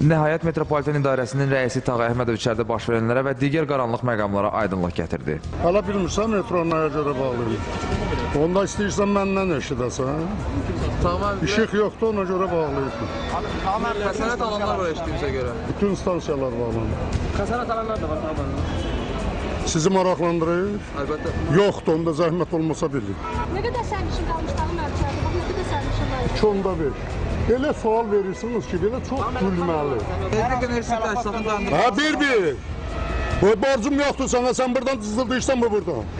Nəhayət Metropoliten İdarəsinin rəisi Tağay Mehmet Vücer'de baş verenlere ve diğer qaranlıq məqamlara aydınlıq gətirdi. Hala bilmirsən, metronlara göre bağlıyım. Onda istəyirsən məndən eşidəsən. İşıq yoxdur, ona göre bağlıyım. Xəsarət alanlar var eşidiyimizə göre. Bütün stansiyalar bağlanır. Xəsarət alanlar da var, bağlanır. Sizi maraqlandırır? Əlbəttə. Yoxdur, onda zəhmət olmasa bilir. Nə qədər sərnişin qalmış Tağay Mehmet Vücer'de? Bax, nə qədər sərnişin var? 2.5. Belə sual verirsiniz ki, belə çox gülməli. Bir. Borcum yoxdur sana, sən buradan cızıldıysan mı buradan?